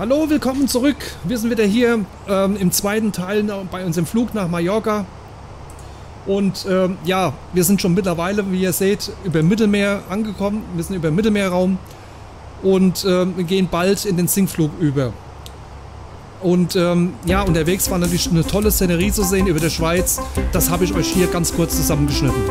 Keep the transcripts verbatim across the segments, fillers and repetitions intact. Hallo, willkommen zurück. Wir sind wieder hier ähm, im zweiten Teil bei unserem Flug nach Mallorca. Und ähm, ja, wir sind schon mittlerweile, wie ihr seht, über Mittelmeer angekommen. Wir sind über Mittelmeerraum und ähm, gehen bald in den Sinkflug über. Und ähm, ja, unterwegs war natürlich eine tolle Szenerie zu sehen über der Schweiz. Das habe ich euch hier ganz kurz zusammengeschnitten.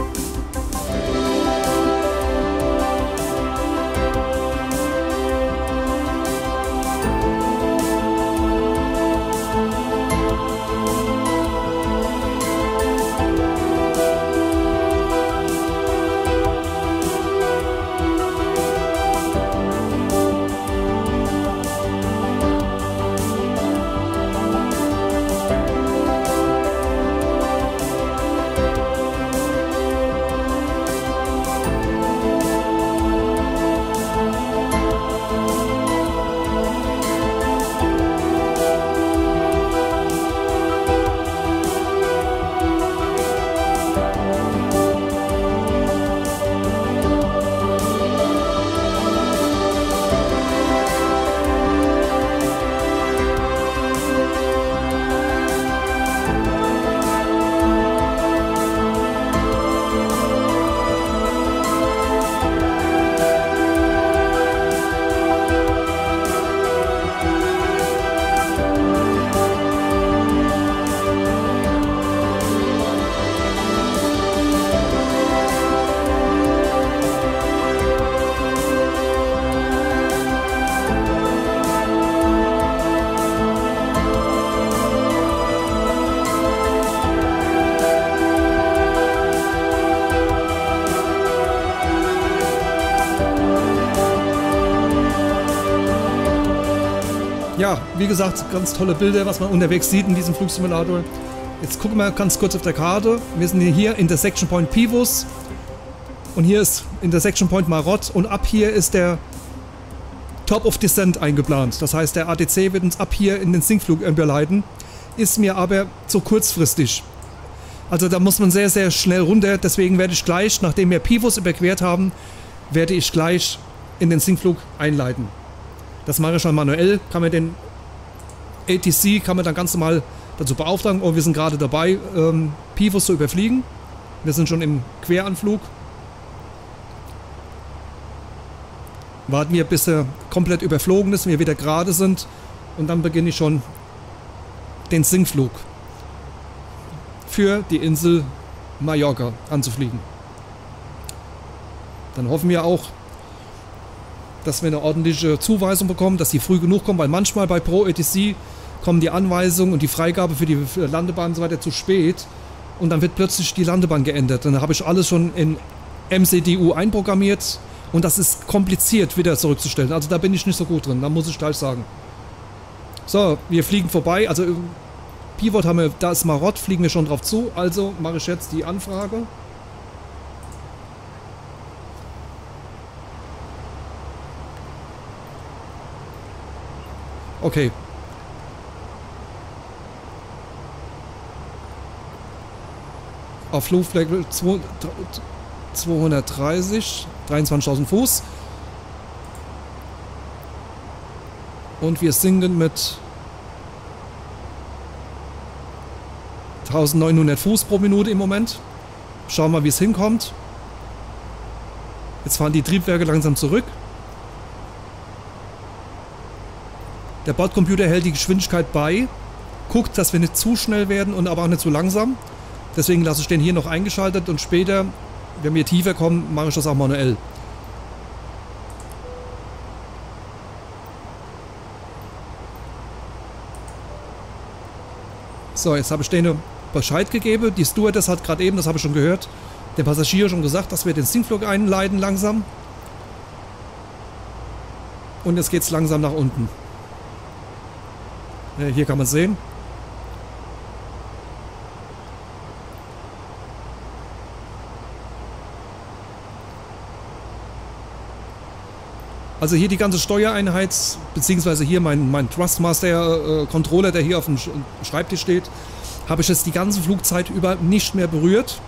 Ja, wie gesagt, ganz tolle Bilder, was man unterwegs sieht in diesem Flugsimulator. Jetzt gucken wir ganz kurz auf der Karte. Wir sind hier Intersection Point PIVUS und hier ist Intersection Point Marot und ab hier ist der Top of Descent eingeplant. Das heißt, der A D C wird uns ab hier in den Sinkflug überleiten, ist mir aber zu kurzfristig. Also da muss man sehr, sehr schnell runter. Deswegen werde ich gleich, nachdem wir PIVUS überquert haben, werde ich gleich in den Sinkflug einleiten. Das mache ich schon manuell, kann man den A T C, kann man dann ganz normal dazu beauftragen. Oh, wir sind gerade dabei, ähm, PIVUS zu überfliegen. Wir sind schon im Queranflug. Warten wir, bis er komplett überflogen ist, wir wieder gerade sind. Und dann beginne ich schon den Sinkflug für die Insel Mallorca anzufliegen. Dann hoffen wir auch, dass wir eine ordentliche Zuweisung bekommen, dass die früh genug kommen, weil manchmal bei Pro A T C kommen die Anweisungen und die Freigabe für die Landebahn und so weiter zu spät und dann wird plötzlich die Landebahn geändert. Dann habe ich alles schon in M C D U einprogrammiert und das ist kompliziert wieder zurückzustellen. Also da bin ich nicht so gut drin, da muss ich gleich sagen. So, wir fliegen vorbei, also Pivot haben wir, da ist Marot, fliegen wir schon drauf zu, also mache ich jetzt die Anfrage. Okay. Auf Fluglevel zweihundertdreißig, dreiundzwanzigtausend Fuß. Und wir sinken mit eintausendneunhundert Fuß pro Minute im Moment. Schauen wir mal, wie es hinkommt. Jetzt fahren die Triebwerke langsam zurück. Der Bordcomputer hält die Geschwindigkeit bei, guckt, dass wir nicht zu schnell werden und aber auch nicht zu langsam. Deswegen lasse ich den hier noch eingeschaltet und später, wenn wir tiefer kommen, mache ich das auch manuell. So, jetzt habe ich denen Bescheid gegeben. Die Stewardess hat gerade eben, das habe ich schon gehört, dem Passagier schon gesagt, dass wir den Sinkflug einleiten langsam. Und jetzt geht es langsam nach unten. Hier kann man es sehen. Also hier die ganze Steuereinheit, beziehungsweise hier mein, mein Thrustmaster äh, Controller, der hier auf dem Schreibtisch steht, habe ich jetzt die ganze Flugzeit über nicht mehr berührt.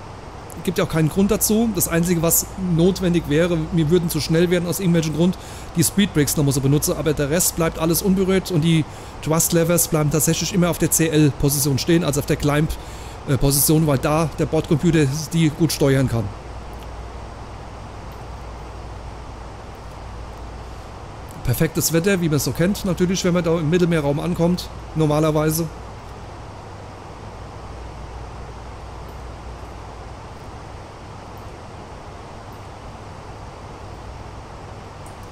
gibt ja auch keinen Grund dazu. Das Einzige, was notwendig wäre, wir würden zu schnell werden aus irgendwelchen Grund, die Speedbrakes noch mal so benutzen, aber der Rest bleibt alles unberührt und die Thrust Levers bleiben tatsächlich immer auf der C L-Position stehen, also auf der Climb-Position, weil da der Bordcomputer die gut steuern kann. Perfektes Wetter, wie man es so kennt, natürlich, wenn man da im Mittelmeerraum ankommt, normalerweise.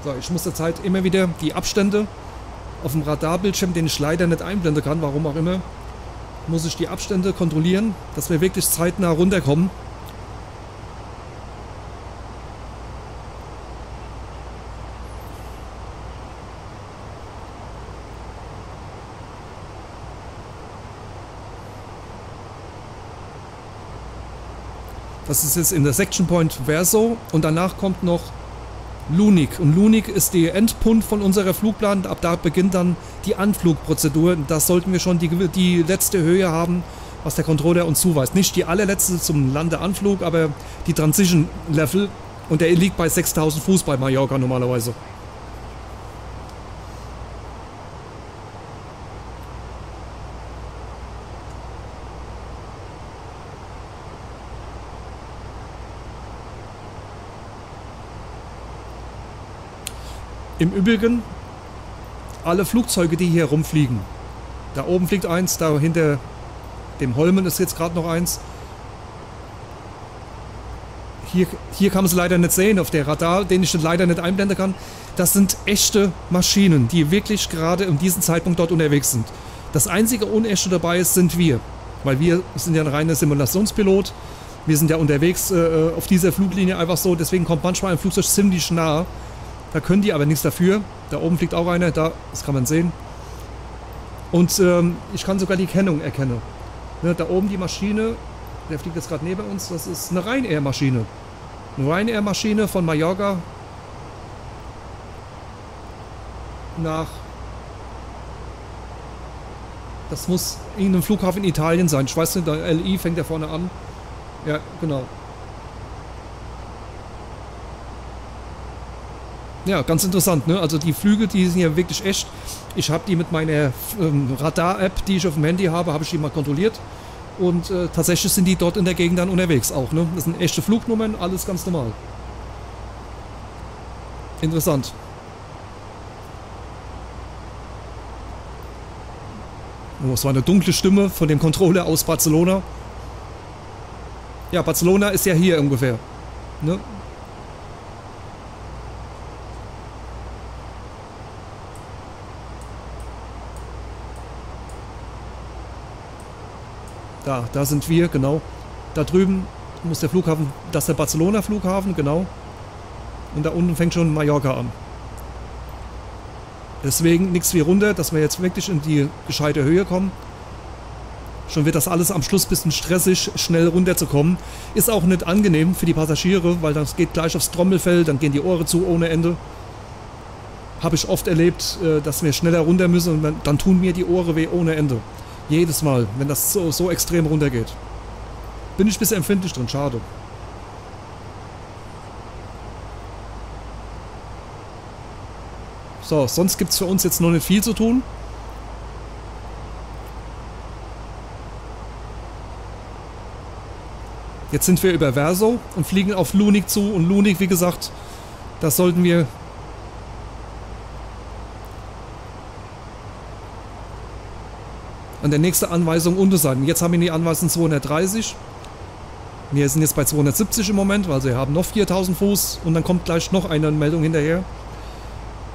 So, ich muss jetzt halt immer wieder die Abstände auf dem Radarbildschirm, den ich leider nicht einblenden kann, warum auch immer, muss ich die Abstände kontrollieren, dass wir wirklich zeitnah runterkommen. Das ist jetzt Intersection Point Verso und danach kommt noch Lunik. Und Lunik ist der Endpunkt von unserer Flugplan. Ab da beginnt dann die Anflugprozedur. Da sollten wir schon die, die letzte Höhe haben, was der Controller uns zuweist. Nicht die allerletzte zum Landeanflug, aber die Transition Level. Und der liegt bei sechstausend Fuß bei Mallorca normalerweise. Im Übrigen, alle Flugzeuge, die hier rumfliegen, da oben fliegt eins, da hinter dem Holmen ist jetzt gerade noch eins. Hier, hier kann man es leider nicht sehen auf der Radar, den ich leider nicht einblenden kann. Das sind echte Maschinen, die wirklich gerade um diesen Zeitpunkt dort unterwegs sind. Das einzige Unechte dabei ist, sind wir, weil wir sind ja ein reiner Simulationspilot. Wir sind ja unterwegs äh, auf dieser Fluglinie einfach so, deswegen kommt manchmal ein Flugzeug ziemlich nah. Da können die aber nichts dafür. Da oben fliegt auch einer, da, das kann man sehen. Und ähm, ich kann sogar die Kennung erkennen. Ne, da oben die Maschine, der fliegt jetzt gerade neben uns, das ist eine Ryanair-Maschine. Eine Ryanair-Maschine von Mallorca nach... Das muss irgendein Flughafen in Italien sein. Ich weiß nicht, der L I fängt da vorne an. Ja, genau. Ja, ganz interessant, ne? Also die Flüge, die sind ja wirklich echt. Ich habe die mit meiner ähm, Radar-App, die ich auf dem Handy habe, habe ich die mal kontrolliert. Und äh, tatsächlich sind die dort in der Gegend dann unterwegs auch, ne? Das sind echte Flugnummern, alles ganz normal. Interessant. Oh, es war eine dunkle Stimme von dem Controller aus Barcelona. Ja, Barcelona ist ja hier ungefähr, ne? Da, da sind wir, genau. Da drüben muss der Flughafen, das ist der Barcelona-Flughafen, genau. Und da unten fängt schon Mallorca an. Deswegen nichts wie runter, dass wir jetzt wirklich in die gescheite Höhe kommen. Schon wird das alles am Schluss ein bisschen stressig, schnell runterzukommen. Ist auch nicht angenehm für die Passagiere, weil das geht gleich aufs Trommelfell, dann gehen die Ohren zu ohne Ende. Habe ich oft erlebt, dass wir schneller runter müssen und dann tun mir die Ohren weh ohne Ende. Jedes Mal, wenn das so, so extrem runtergeht. Bin ich ein bisschen empfindlich drin, schade. So, sonst gibt es für uns jetzt noch nicht viel zu tun. Jetzt sind wir über Verso und fliegen auf Lunik zu. Und Lunik, wie gesagt, das sollten wir... Und der nächste Anweisung unten sein. Jetzt haben wir die Anweisung zweihundertdreißig. Wir sind jetzt bei zweihundertsiebzig im Moment, also wir haben noch viertausend Fuß und dann kommt gleich noch eine Meldung hinterher.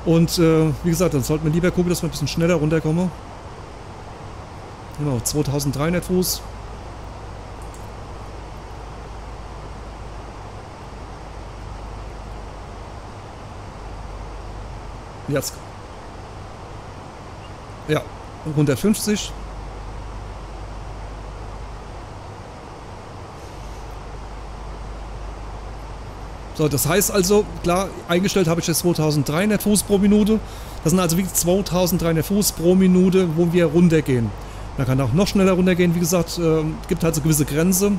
Und äh, wie gesagt, dann sollten wir lieber gucken, dass wir ein bisschen schneller runterkommen. Genau, zweitausenddreihundert Fuß. Jetzt. Ja, hundertfünfzig. So, das heißt also, klar, eingestellt habe ich jetzt zweitausenddreihundert Fuß pro Minute. Das sind also wie zweitausenddreihundert Fuß pro Minute, wo wir runtergehen. Man kann auch noch schneller runtergehen, wie gesagt, äh, gibt halt so gewisse Grenze.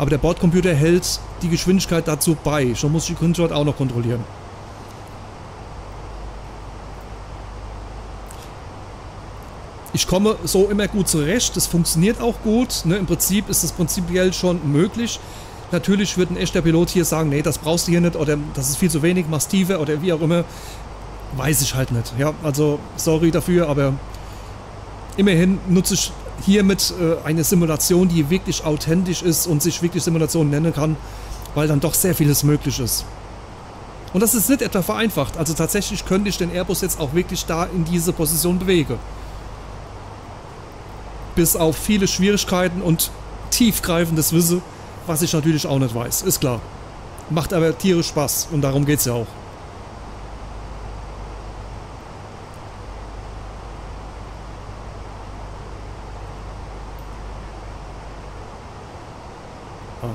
Aber der Bordcomputer hält die Geschwindigkeit dazu bei. Schon muss ich die Kundschaft auch noch kontrollieren. Ich komme so immer gut zurecht. Das funktioniert auch gut. Ne? Im Prinzip ist das prinzipiell schon möglich. Natürlich wird ein echter Pilot hier sagen, nee, das brauchst du hier nicht oder das ist viel zu wenig, mach's tiefer oder wie auch immer. Weiß ich halt nicht. Ja, also sorry dafür, aber immerhin nutze ich hiermit äh, eine Simulation, die wirklich authentisch ist und sich wirklich Simulation nennen kann, weil dann doch sehr vieles möglich ist. Und das ist nicht etwa vereinfacht. Also tatsächlich könnte ich den Airbus jetzt auch wirklich da in diese Position bewegen. Bis auf viele Schwierigkeiten und tiefgreifendes Wissen, was ich natürlich auch nicht weiß, ist klar. Macht aber tierisch Spaß und darum geht es ja auch.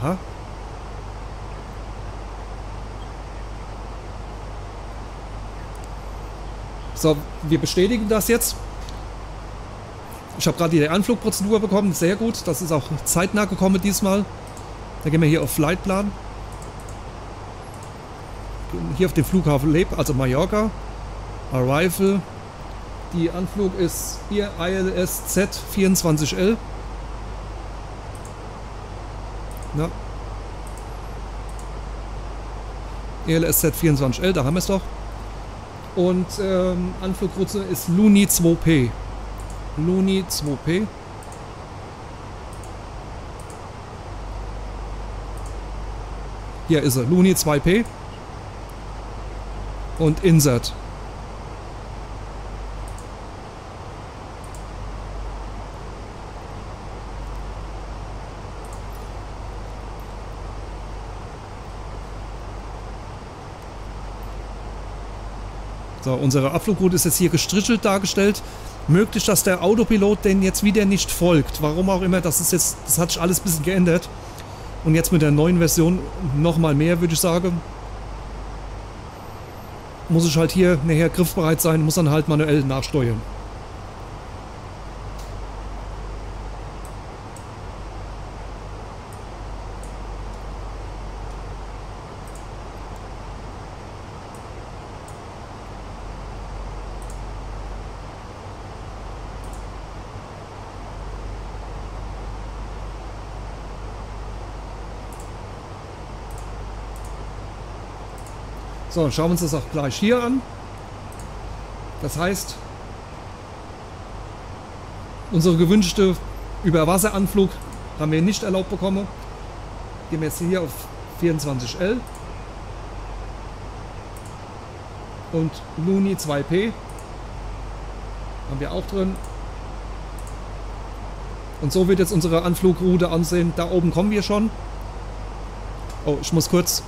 Aha. So, wir bestätigen das jetzt. Ich habe gerade die Anflugprozedur bekommen, sehr gut. Das ist auch zeitnah gekommen diesmal. Dann gehen wir hier auf Flightplan. Hier auf den Flughafen Leb, also Mallorca. Arrival. Die Anflug ist hier I L S Z vierundzwanzig L. Na. I L S Z vierundzwanzig L, da haben wir es doch. Und ähm, Anflugroute ist Luni zwei P. Luni zwei P. Hier ist er, Luni zwei P. Und Insert. So, unsere Abflugroute ist jetzt hier gestrichelt dargestellt. Möglich, dass der Autopilot den jetzt wieder nicht folgt. Warum auch immer, das ist jetzt, das hat sich alles ein bisschen geändert. Und jetzt mit der neuen Version nochmal mehr, würde ich sagen. Muss ich halt hier nachher griffbereit sein, muss dann halt manuell nachsteuern. So, schauen wir uns das auch gleich hier an. Das heißt, unsere gewünschte Überwasseranflug haben wir nicht erlaubt bekommen. Gehen wir jetzt hier auf vierundzwanzig L und Luni zwei P haben wir auch drin. Und so wird jetzt unsere Anflugroute ansehen. Da oben kommen wir schon. Oh, ich muss kurz...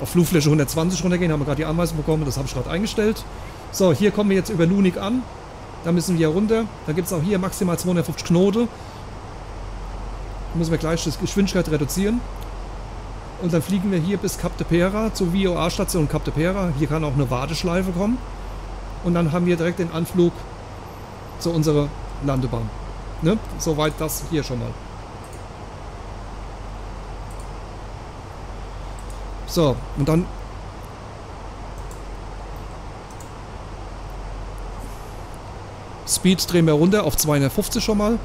auf Flugfläche hundertzwanzig runtergehen, haben wir gerade die Anweisung bekommen, das habe ich gerade eingestellt. So, hier kommen wir jetzt über Lunik an, da müssen wir runter, da gibt es auch hier maximal zweihundertfünfzig Knoten, da müssen wir gleich die Geschwindigkeit reduzieren und dann fliegen wir hier bis Cap de Pera, zur V O A-Station Cap de Pera, hier kann auch eine Warteschleife kommen und dann haben wir direkt den Anflug zu unserer Landebahn. Ne? Soweit das hier schon mal. So, und dann Speed drehen wir runter auf zweihundertfünfzig schon mal.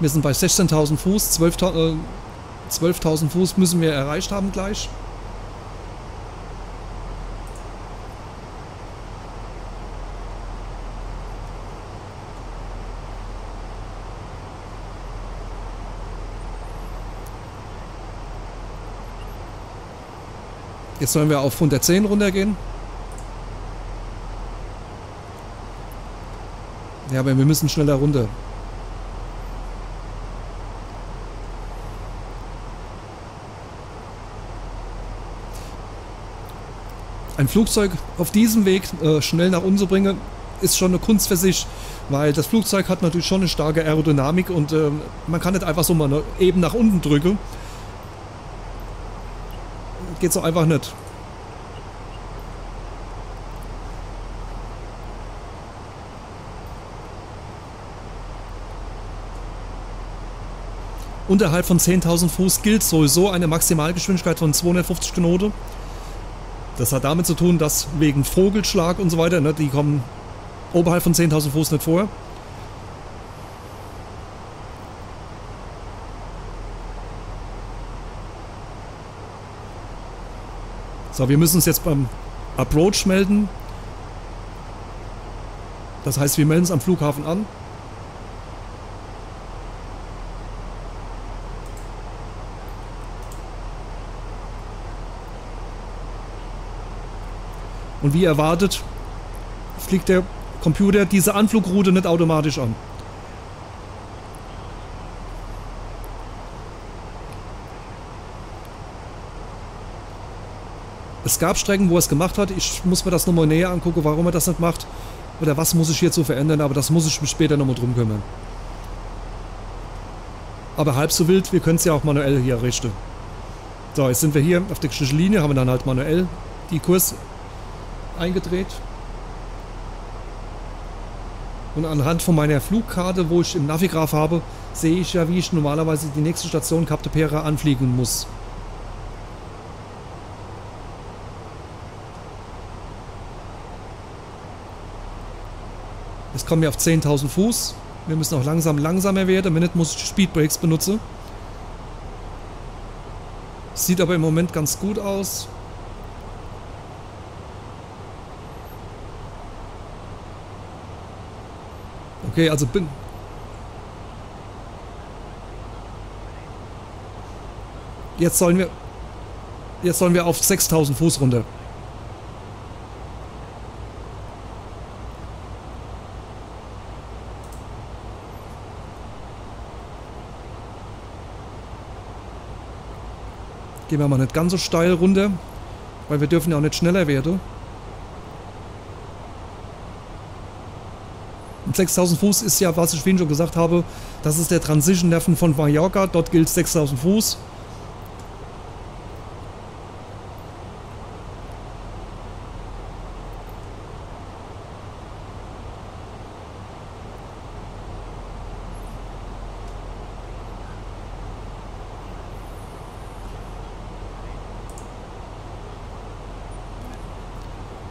Wir sind bei sechzehntausend Fuß, zwölftausend äh, zwölftausend Fuß müssen wir erreicht haben gleich. Jetzt sollen wir auf hundertzehn runtergehen. Ja, aber wir müssen schneller runter. Ein Flugzeug auf diesem Weg äh, schnell nach unten zu bringen, ist schon eine Kunst für sich, weil das Flugzeug hat natürlich schon eine starke Aerodynamik und äh, man kann nicht einfach so mal eben nach unten drücken. geht's doch einfach nicht. Unterhalb von zehntausend Fuß gilt sowieso eine Maximalgeschwindigkeit von zweihundertfünfzig Knoten. Das hat damit zu tun, dass wegen Vogelschlag und so weiter, ne, die kommen oberhalb von zehntausend Fuß nicht vor. So, wir müssen uns jetzt beim Approach melden. Das heißt, wir melden uns am Flughafen an. Und wie erwartet, fliegt der Computer diese Anflugroute nicht automatisch an. Es gab Strecken, wo er es gemacht hat. Ich muss mir das nochmal näher angucken, warum er das nicht macht. Oder was muss ich hierzu verändern, aber das muss ich mich später nochmal drum kümmern. Aber halb so wild, wir können es ja auch manuell hier richten. So, jetzt sind wir hier auf der geschnittenen Linie, haben dann halt manuell die Kurs eingedreht. Und anhand von meiner Flugkarte, wo ich im Navigraf habe, sehe ich ja, wie ich normalerweise die nächste Station Cap de Pera anfliegen muss. Jetzt kommen wir auf zehntausend Fuß. Wir müssen auch langsam langsamer werden, damit nicht muss ich Speedbrakes benutzen. Sieht aber im Moment ganz gut aus. Okay, also bin... Jetzt sollen wir... Jetzt sollen wir auf sechstausend Fuß runter. Gehen wir mal nicht ganz so steil runter, weil wir dürfen ja auch nicht schneller werden. sechstausend Fuß ist ja, was ich vorhin schon gesagt habe, das ist der Transition-Hafen von Mallorca, dort gilt sechstausend Fuß.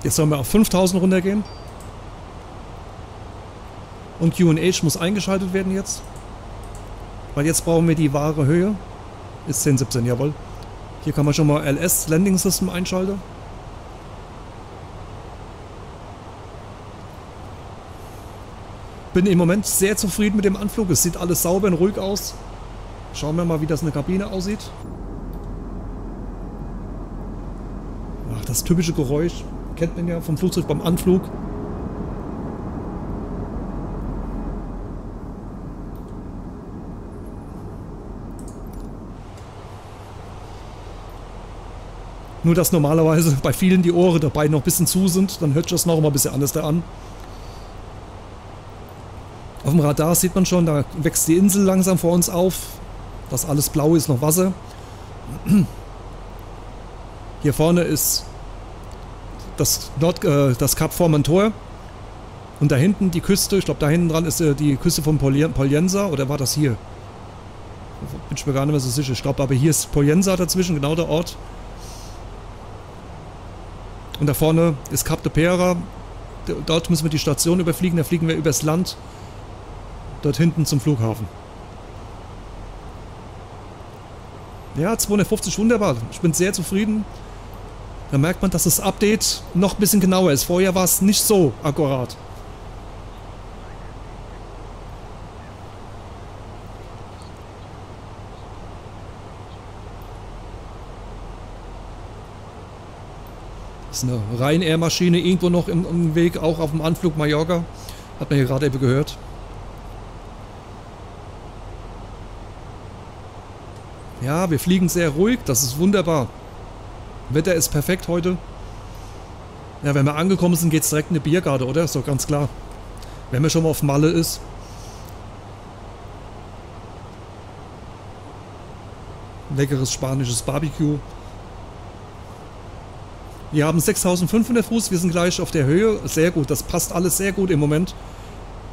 Jetzt sollen wir auf fünftausend runtergehen. Und Q N H muss eingeschaltet werden jetzt. Weil jetzt brauchen wir die wahre Höhe. Ist zehn siebzehn, jawohl. Hier kann man schon mal I L S Landing System einschalten. Bin im Moment sehr zufrieden mit dem Anflug. Es sieht alles sauber und ruhig aus. Schauen wir mal, wie das in der Kabine aussieht. Ach, das typische Geräusch kennt man ja vom Flugzeug beim Anflug. Nur, dass normalerweise bei vielen die Ohren dabei noch ein bisschen zu sind, dann hört sich das noch mal ein bisschen anders da an. Auf dem Radar sieht man schon, da wächst die Insel langsam vor uns auf. Das alles blau ist noch Wasser. Hier vorne ist das, Nord äh, das Kap Formentor. Und da hinten die Küste, ich glaube da hinten dran ist äh, die Küste von Pollenza, oder war das hier? Bin ich mir gar nicht mehr so sicher. Ich glaube, aber hier ist Pollenza dazwischen, genau der Ort. Und da vorne ist Cap de Pera. Dort müssen wir die Station überfliegen. Da fliegen wir übers Land. Dort hinten zum Flughafen. Ja, zweihundertfünfzig, wunderbar. Ich bin sehr zufrieden. Da merkt man, dass das Update noch ein bisschen genauer ist. Vorher war es nicht so akkurat. Das ist eine Ryanair-Maschine irgendwo noch im, im Weg, auch auf dem Anflug Mallorca. Hat man hier gerade eben gehört. Ja, wir fliegen sehr ruhig, das ist wunderbar. Wetter ist perfekt heute. Ja, wenn wir angekommen sind, geht es direkt in eine Biergarde, oder? Ist doch ganz klar. Wenn man schon mal auf Malle ist. Leckeres spanisches Barbecue. Wir haben sechstausendfünfhundert Fuß, wir sind gleich auf der Höhe. Sehr gut, das passt alles sehr gut im Moment.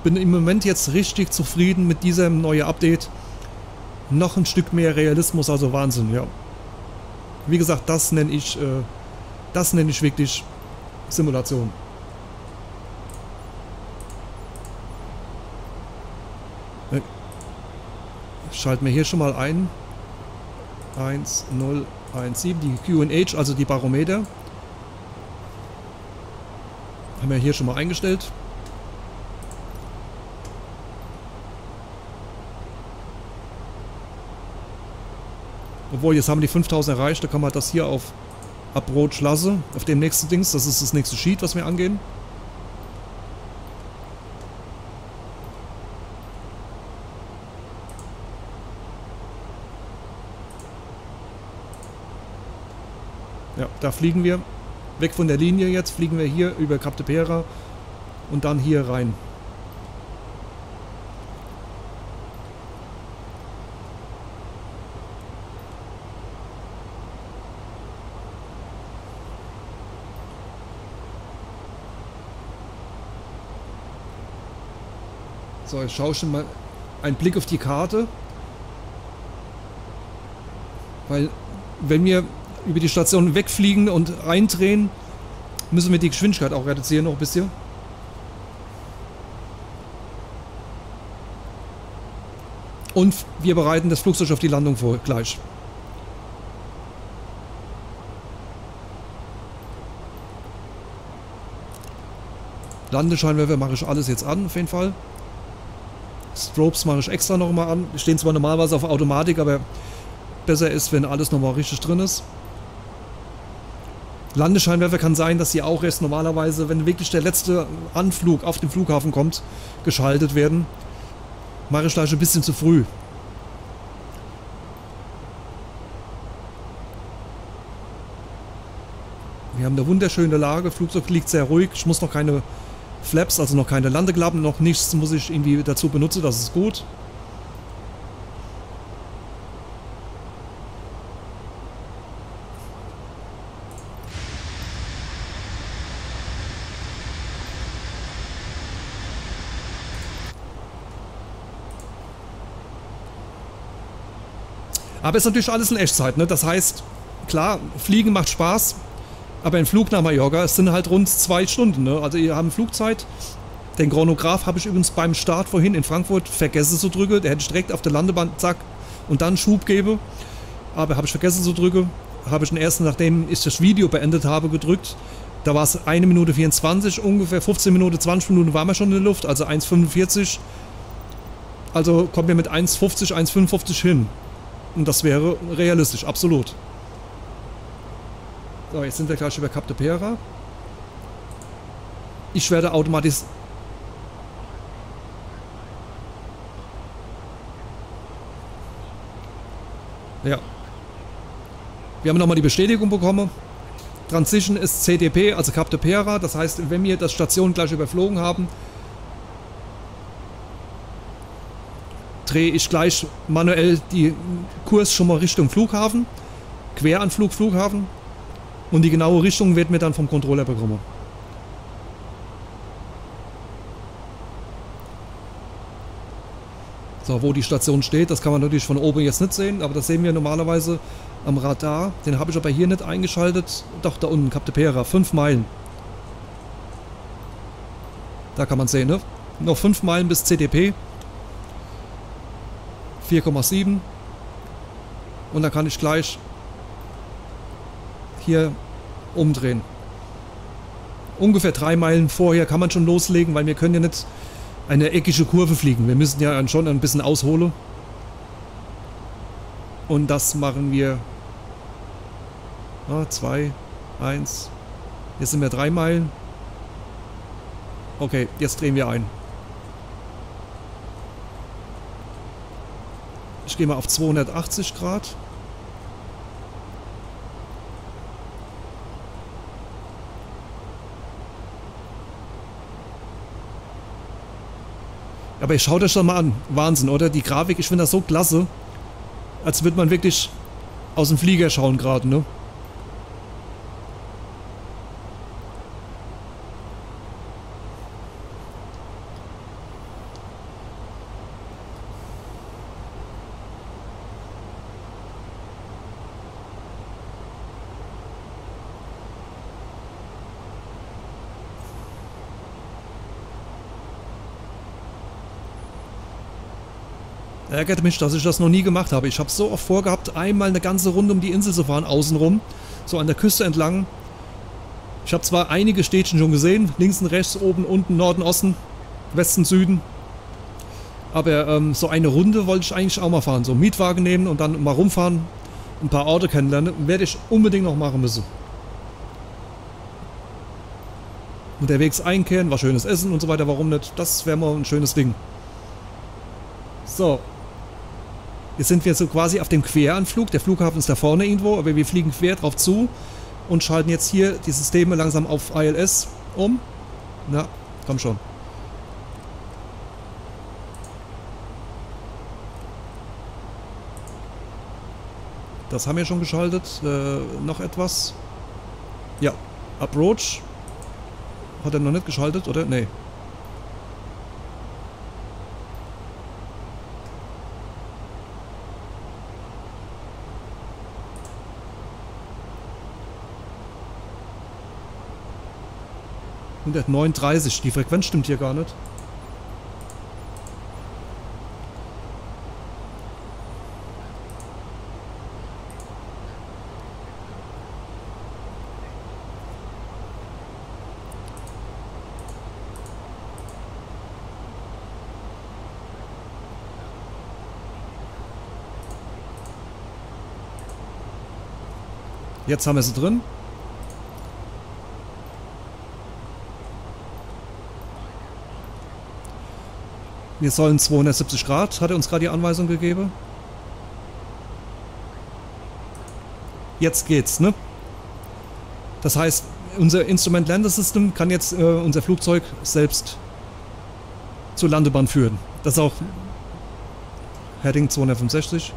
Bin im Moment jetzt richtig zufrieden mit diesem neuen Update. Noch ein Stück mehr Realismus, also Wahnsinn, ja. Wie gesagt, das nenne ich, äh, das nenne ich wirklich Simulation. Schalten wir hier schon mal ein. eins null eins sieben, die Q N H, also die Barometer. Haben wir hier schon mal eingestellt. Obwohl, jetzt haben wir die fünftausend erreicht, da kann man das hier auf Approach lassen, auf dem nächsten Dings, das ist das nächste Sheet, was wir angehen. Ja, da fliegen wir weg von der Linie jetzt, fliegen wir hier über Cap de Pera und dann hier rein. So, ich schaue schon mal einen Blick auf die Karte, weil wenn wir über die Station wegfliegen und reindrehen, müssen wir die Geschwindigkeit auch reduzieren noch ein bisschen. Und wir bereiten das Flugzeug auf die Landung vor, gleich. Landscheinwerfer mache ich alles jetzt an, auf jeden Fall. Strobes mache ich extra nochmal an. Die stehen zwar normalerweise auf Automatik, aber besser ist, wenn alles nochmal richtig drin ist. Landesscheinwerfer kann sein, dass sie auch erst normalerweise, wenn wirklich der letzte Anflug auf den Flughafen kommt, geschaltet werden. Mache ich gleich ein bisschen zu früh. Wir haben eine wunderschöne Lage, Flugzeug liegt sehr ruhig. Ich muss noch keine Flaps, also noch keine Landeklappen, noch nichts muss ich irgendwie dazu benutzen, das ist gut. Aber ist natürlich alles in Echtzeit, ne? Das heißt, klar, Fliegen macht Spaß, aber ein Flug nach Mallorca, es sind halt rund zwei Stunden, ne? Also ihr habt Flugzeit. Den Chronograph habe ich übrigens beim Start vorhin in Frankfurt vergessen zu drücken. Der hätte ich direkt auf der Landebahn, zack, und dann Schub gebe. Aber habe ich vergessen zu drücken. Habe ich den ersten, nachdem ich das Video beendet habe, gedrückt. Da war es eine Minute vierundzwanzig, ungefähr fünfzehn Minuten, zwanzig Minuten waren wir schon in der Luft, also eins fünfundvierzig. Also kommen wir mit eins fünfzig, eins fünfundfünfzig hin. Und das wäre realistisch, absolut. So, jetzt sind wir gleich über Cap de Pera. Ich werde automatisch... Ja. Wir haben nochmal die Bestätigung bekommen. Transition ist C D P, also Cap de Pera. Das heißt, wenn wir das Station gleich überflogen haben, drehe ich gleich manuell die Kurs schon mal Richtung Flughafen, Queranflug Flughafen, und die genaue Richtung wird mir dann vom Controller bekommen. So, wo die Station steht, das kann man natürlich von oben jetzt nicht sehen, aber das sehen wir normalerweise am Radar. Den habe ich aber hier nicht eingeschaltet. Doch, da unten, Cap de Pera, fünf Meilen. Da kann man sehen, ne? Noch fünf Meilen bis C D P. vier Komma sieben, und dann kann ich gleich hier umdrehen. Ungefähr drei Meilen vorher kann man schon loslegen, weil wir können ja nicht eine eckige Kurve fliegen. Wir müssen ja schon ein bisschen ausholen. Und das machen wir zwei, eins. Jetzt sind wir drei Meilen. Okay, jetzt drehen wir ein. Ich gehe mal auf zweihundertachtzig Grad. Aber ich schaue das schon mal an. Wahnsinn, oder? Die Grafik, ich finde das so klasse. Als würde man wirklich aus dem Flieger schauen gerade, ne? Ärgert mich, dass ich das noch nie gemacht habe. Ich habe es so oft vorgehabt, einmal eine ganze Runde um die Insel zu fahren, außenrum, so an der Küste entlang. Ich habe zwar einige Städtchen schon gesehen, links und rechts, oben, unten, Norden, Osten, Westen, Süden. Aber ähm, so eine Runde wollte ich eigentlich auch mal fahren. So einen Mietwagen nehmen und dann mal rumfahren, ein paar Orte kennenlernen. Werde ich unbedingt noch machen müssen. Unterwegs einkehren, was schönes Essen und so weiter, warum nicht? Das wäre mal ein schönes Ding. So. Jetzt sind wir so quasi auf dem Queranflug. Der Flughafen ist da vorne irgendwo, aber wir fliegen quer drauf zu und schalten jetzt hier die Systeme langsam auf I L S um. Na, komm schon. Das haben wir schon geschaltet. Äh, noch etwas. Ja, Approach. Hat er noch nicht geschaltet, oder? Nee. hundertneununddreißig, die Frequenz stimmt hier gar nicht. Jetzt haben wir sie drin. Wir sollen zweihundertsiebzig Grad, hat er uns gerade die Anweisung gegeben. Jetzt geht's, ne? Das heißt, unser Instrument Landesystem kann jetzt äh, unser Flugzeug selbst zur Landebahn führen. Das ist auch Heading zweihundertfünfundsechzig.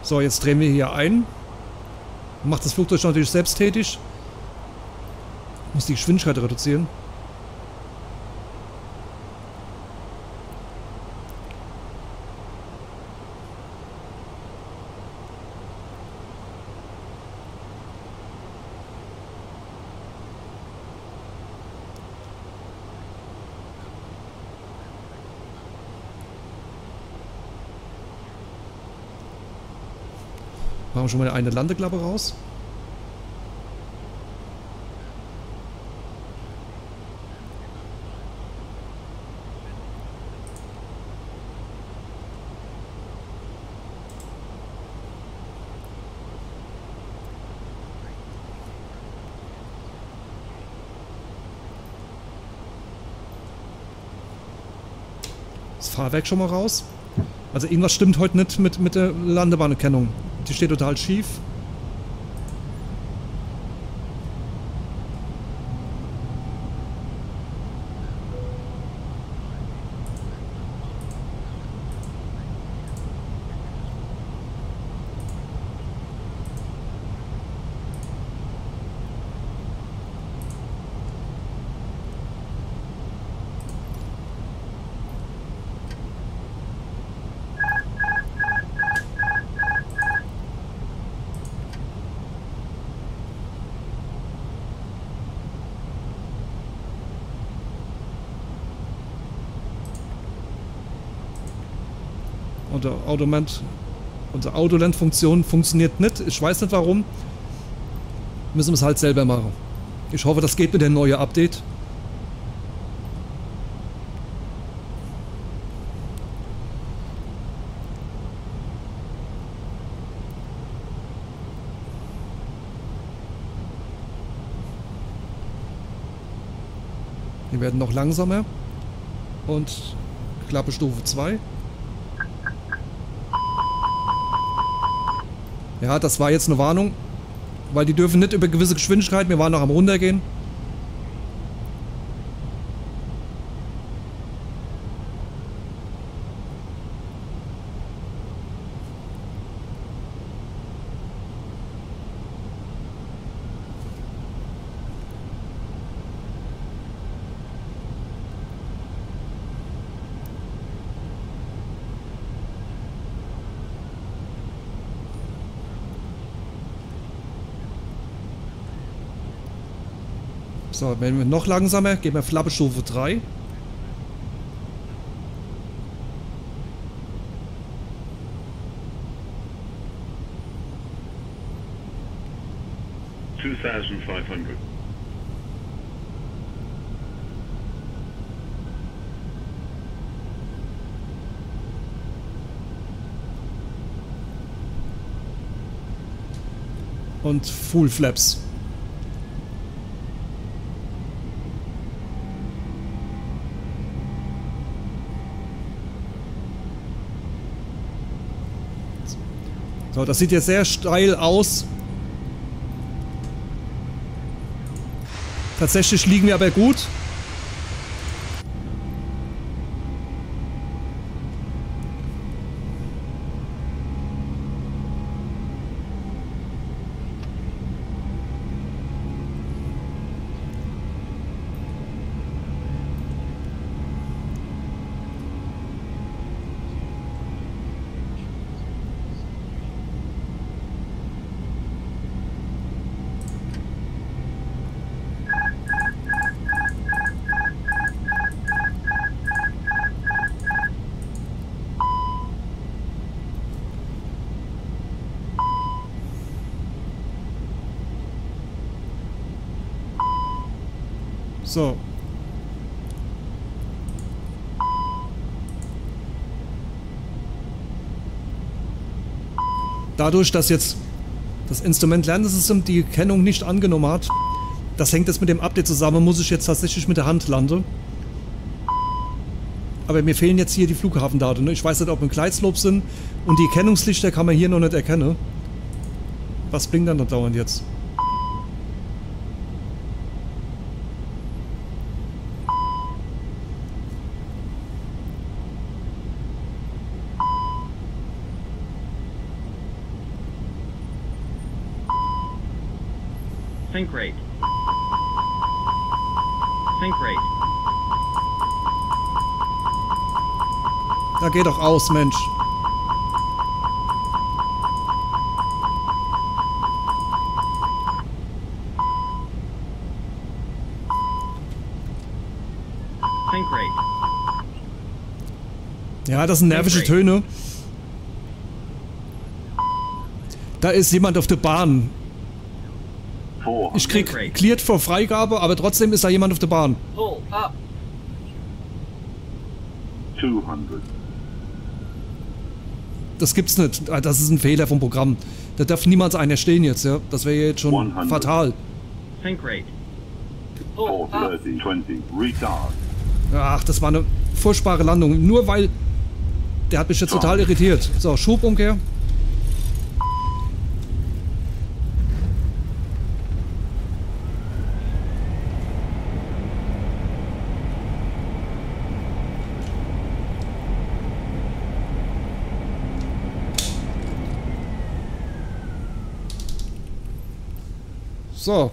So, jetzt drehen wir hier ein. Macht das Flugzeug natürlich selbsttätig. Muss die Geschwindigkeit reduzieren. Machen schon mal eine Landeklappe raus. Das Fahrwerk schon mal raus. Also irgendwas stimmt heute nicht mit, mit der Landebahnerkennung. Die steht total schief. Unsere Autoland-Funktion funktioniert nicht. Ich weiß nicht warum. Müssen wir es halt selber machen. Ich hoffe, das geht mit dem neuen Update. Wir werden noch langsamer. Und Klappe Stufe zwei. Ja, das war jetzt eine Warnung, weil die dürfen nicht über gewisse Geschwindigkeit, wir waren noch am runtergehen. So, wenn wir noch langsamer, gehen wir Flappestufe drei. zweitausendfünfhundert. Und Full Flaps. So, das sieht jetzt sehr steil aus. Tatsächlich liegen wir aber gut. So. Dadurch, dass jetzt das Instrument-Lernsystem die Kennung nicht angenommen hat, das hängt jetzt mit dem Update zusammen, muss ich jetzt tatsächlich mit der Hand landen. Aber mir fehlen jetzt hier die Flughafendaten. Ne? Ich weiß nicht, ob wir in Gleitslob sind und die Kennungslichter kann man hier noch nicht erkennen. Was blinkt dann da dauernd jetzt? Sync rate. Sync rate. Da geht doch aus, Mensch. Sync rate. Ja, das sind nervische Töne. Da ist jemand auf der Bahn. Ich krieg cleared vor Freigabe, aber trotzdem ist da jemand auf der Bahn. Pull up. zweihundert. Das gibt's nicht. Das ist ein Fehler vom Programm. Da darf niemals einer stehen jetzt, ja? Das wäre jetzt schon hundert. Fatal. Think rate. Pull up. Ach, das war eine furchtbare Landung. Nur weil... Der hat mich jetzt total irritiert. So, Schubumkehr. So,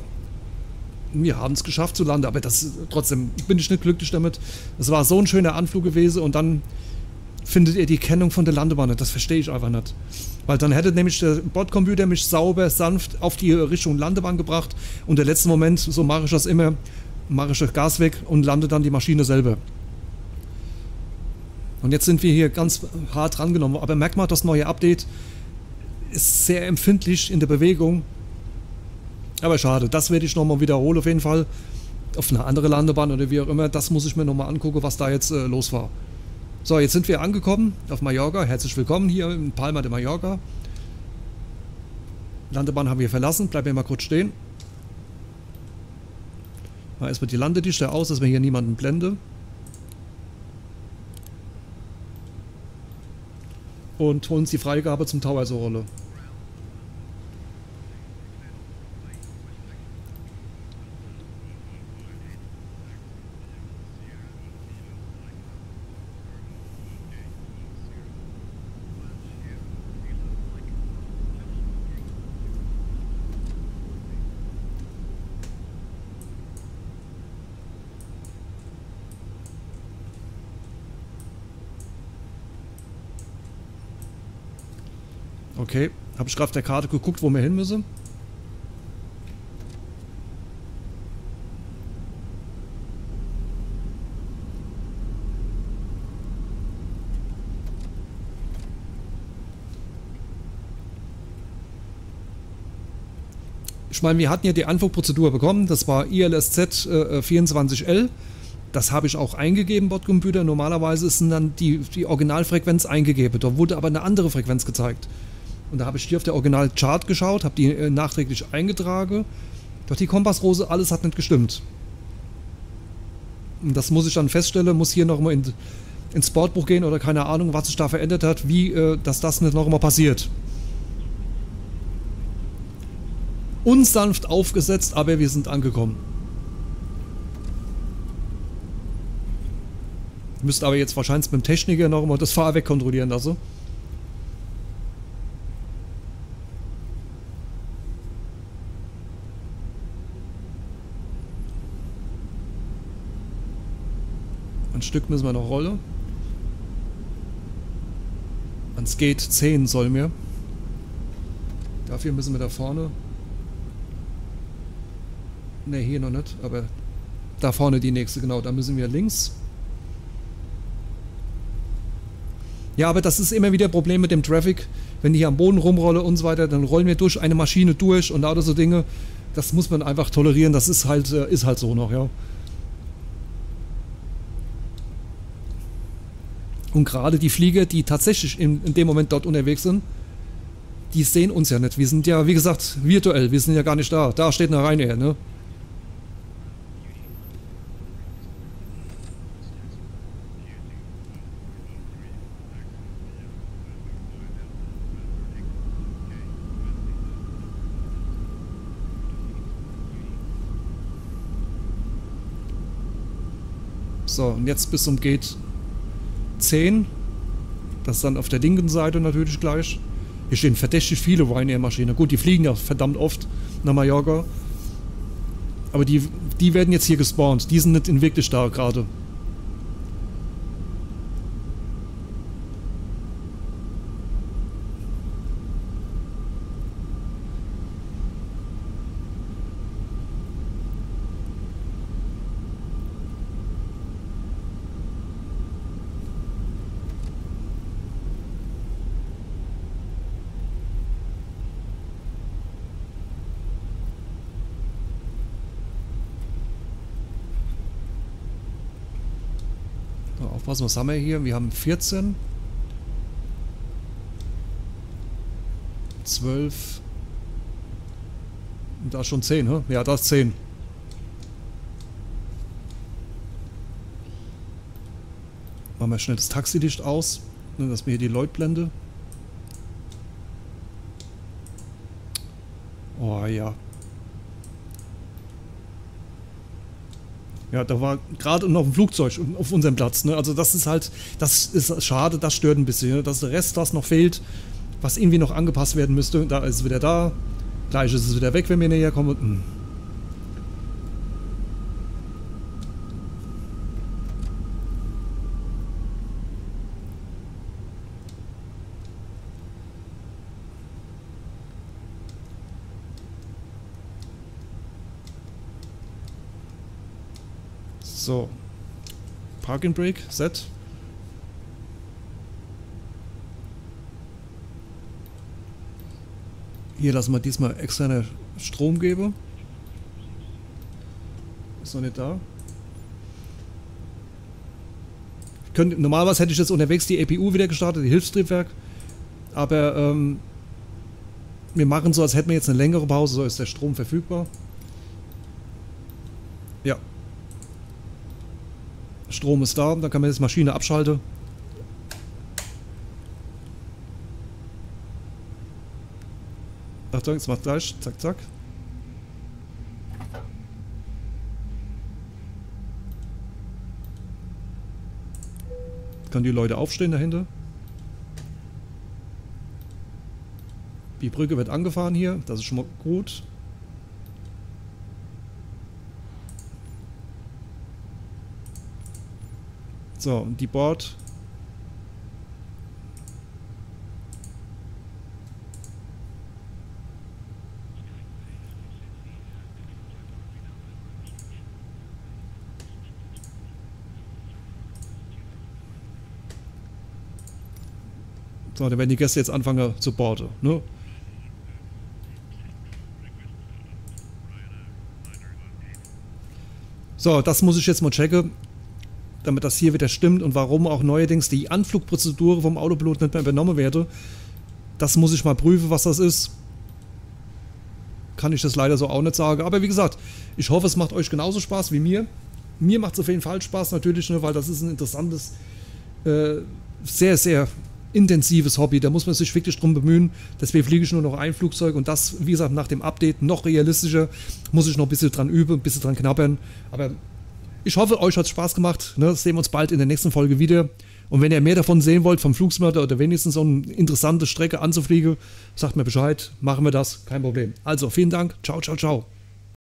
wir haben es geschafft zu landen, aber das, trotzdem bin ich nicht glücklich damit. Es war so ein schöner Anflug gewesen und dann findet ihr die Kennung von der Landebahn nicht. Das verstehe ich einfach nicht. Weil dann hätte nämlich der Bordcomputer mich sauber, sanft auf die Richtung Landebahn gebracht und im letzten Moment, so mache ich das immer, mache ich das Gas weg und lande dann die Maschine selber. Und jetzt sind wir hier ganz hart rangenommen, aber merkt mal, das neue Update ist sehr empfindlich in der Bewegung. Aber schade, das werde ich nochmal wiederholen auf jeden Fall. Auf eine andere Landebahn oder wie auch immer. Das muss ich mir nochmal angucken, was da jetzt äh, los war. So, jetzt sind wir angekommen auf Mallorca. Herzlich willkommen hier in Palma de Mallorca. Landebahn haben wir verlassen. Bleiben wir mal kurz stehen. Mal erstmal die Landedichte aus, dass wir hier niemanden blenden. Und holen uns die Freigabe zum Tower zur Rolle. Okay, habe ich gerade auf der Karte geguckt, wo wir hin müssen. Ich meine, wir hatten ja die Anfangprozedur bekommen, das war I L S Z äh, vierundzwanzig L. Das habe ich auch eingegeben, Bordcomputer. Normalerweise ist dann die, die Originalfrequenz eingegeben. Da wurde aber eine andere Frequenz gezeigt. Und da habe ich hier auf der Originalchart geschaut, habe die äh, nachträglich eingetragen. Doch die Kompassrose, alles hat nicht gestimmt. Und das muss ich dann feststellen, muss hier nochmal in, ins Bordbuch gehen oder keine Ahnung, was sich da verändert hat, wie, äh, dass das nicht nochmal passiert. Unsanft aufgesetzt, aber wir sind angekommen. Müsste aber jetzt wahrscheinlich mit dem Techniker noch mal das Fahrwerk kontrollieren lassen. Ein Stück müssen wir noch rollen. Es geht zehn soll mir. Dafür müssen wir da vorne. Ne, hier noch nicht, aber da vorne die nächste, genau, da müssen wir links. Ja, aber das ist immer wieder ein Problem mit dem Traffic. Wenn ich hier am Boden rumrolle und so weiter, dann rollen wir durch eine Maschine durch und lauter so Dinge. Das muss man einfach tolerieren, das ist halt, ist halt so noch, ja. Und gerade die Flieger, die tatsächlich in, in dem Moment dort unterwegs sind, die sehen uns ja nicht. Wir sind ja, wie gesagt, virtuell, wir sind ja gar nicht da. Da steht eine Ryanair, ne? So, und jetzt bis zum Gate zehn. Das ist dann auf der linken Seite natürlich gleich. Hier stehen verdächtig viele Ryanair-Maschinen. Gut, die fliegen ja verdammt oft nach Mallorca. Aber die, die werden jetzt hier gespawnt. Die sind nicht in wirklich da gerade. Was haben wir hier? Wir haben vierzehn, zwölf und da schon zehn, hä? Ja, das ist zehn. Machen wir schnell das Taxidicht aus, dass wir hier die Leute blende. Oh ja. Ja, da war gerade noch ein Flugzeug auf unserem Platz. Ne? Also das ist halt, das ist schade, das stört ein bisschen. Ne? Dass der Rest, was noch fehlt, was irgendwie noch angepasst werden müsste, da ist es wieder da. Gleich ist es wieder weg, wenn wir näher kommen. So, Parking Brake, set. Hier lassen wir diesmal externe Stromgeber. Ist noch nicht da. Könnte, normalerweise hätte ich jetzt unterwegs die E P U wieder gestartet, die Hilfstriebwerk. Aber ähm, wir machen so, als hätten wir jetzt eine längere Pause, so ist der Strom verfügbar. Ja. Strom ist da, dann kann man jetzt Maschine abschalten. Achtung, jetzt macht gleich. Zack, zack. Können die Leute aufstehen dahinter. Die Brücke wird angefahren hier, das ist schon mal gut. So, und die Bord. So, dann werden die Gäste jetzt anfangen zu boarden, ne? So, das muss ich jetzt mal checken, damit das hier wieder stimmt und warum auch neuerdings die Anflugprozedur vom Autopilot nicht mehr übernommen werde. Das muss ich mal prüfen, was das ist. Kann ich das leider so auch nicht sagen. Aber wie gesagt, ich hoffe, es macht euch genauso Spaß wie mir. Mir macht es auf jeden Fall Spaß natürlich, ne, weil das ist ein interessantes, äh, sehr, sehr intensives Hobby. Da muss man sich wirklich drum bemühen. Deswegen fliege ich nur noch ein Flugzeug und das, wie gesagt, nach dem Update noch realistischer. Muss ich noch ein bisschen dran üben, ein bisschen dran knabbern. Aber ich hoffe, euch hat es Spaß gemacht. Ne? Sehen wir uns bald in der nächsten Folge wieder. Und wenn ihr mehr davon sehen wollt, vom Flugsimulator oder wenigstens so eine interessante Strecke anzufliegen, sagt mir Bescheid, machen wir das, kein Problem. Also, vielen Dank, ciao, ciao, ciao.